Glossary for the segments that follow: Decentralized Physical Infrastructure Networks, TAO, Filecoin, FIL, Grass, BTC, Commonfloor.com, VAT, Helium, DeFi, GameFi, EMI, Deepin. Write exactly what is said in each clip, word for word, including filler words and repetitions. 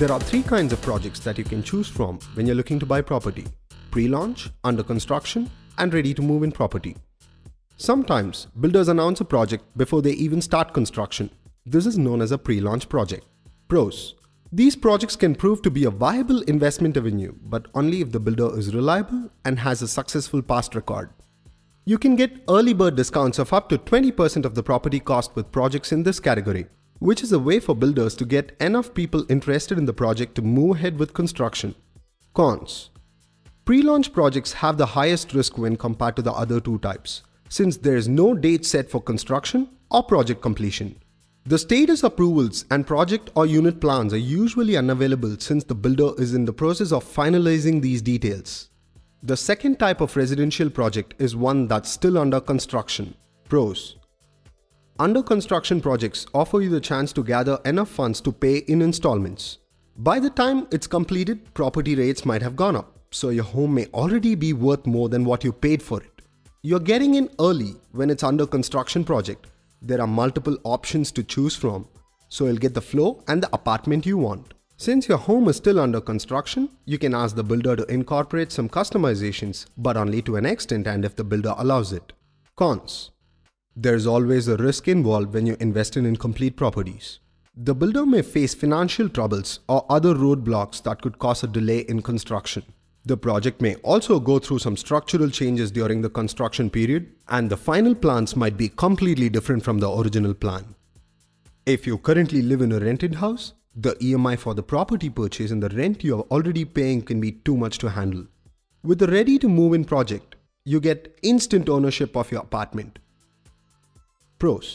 There are three kinds of projects that you can choose from when you're looking to buy property: pre-launch, under construction, and ready to move in property. Sometimes, builders announce a project before they even start construction. This is known as a pre-launch project. Pros: these projects can prove to be a viable investment avenue, but only if the builder is reliable and has a successful past record. You can get early bird discounts of up to twenty percent of the property cost with projects in this category, which is a way for builders to get enough people interested in the project to move ahead with construction. Cons: pre-launch projects have the highest risk when compared to the other two types, since there is no date set for construction or project completion. The status approvals and project or unit plans are usually unavailable since the builder is in the process of finalizing these details. The second type of residential project is one that's still under construction. Pros: under construction projects offer you the chance to gather enough funds to pay in installments. By the time it's completed, property rates might have gone up, so your home may already be worth more than what you paid for it. You're getting in early when it's under construction project. There are multiple options to choose from, so you'll get the floor and the apartment you want. Since your home is still under construction, you can ask the builder to incorporate some customizations, but only to an extent and if the builder allows it. Cons: there's always a risk involved when you invest in incomplete properties. The builder may face financial troubles or other roadblocks that could cause a delay in construction. The project may also go through some structural changes during the construction period, and the final plans might be completely different from the original plan. If you currently live in a rented house, the E M I for the property purchase and the rent you are already paying can be too much to handle. With the Ready to Move In project, you get instant ownership of your apartment. Pros: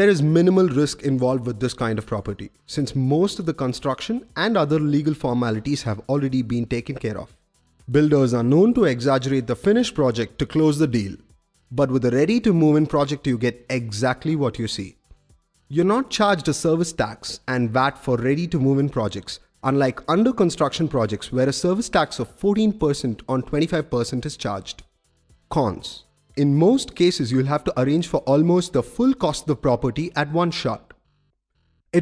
there is minimal risk involved with this kind of property, since most of the construction and other legal formalities have already been taken care of. Builders are known to exaggerate the finished project to close the deal, but with the Ready to Move In project you get exactly what you see. You're not charged a service tax and V A T for Ready to Move In projects, unlike under construction projects where a service tax of fourteen percent on twenty-five percent is charged. Cons: in most cases, you'll have to arrange for almost the full cost of the property at one shot.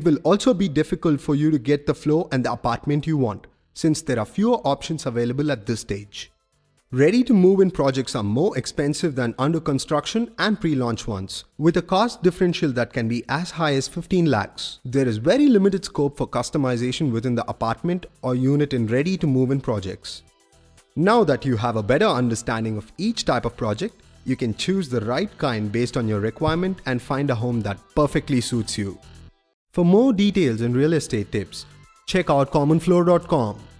It will also be difficult for you to get the floor and the apartment you want, since there are fewer options available at this stage. Ready to move in projects are more expensive than under construction and pre-launch ones, with a cost differential that can be as high as fifteen lakhs. There is very limited scope for customization within the apartment or unit in Ready to Move In projects. Now that you have a better understanding of each type of project, you can choose the right kind based on your requirement and find a home that perfectly suits you. For more details and real estate tips, check out Commonfloor dot com.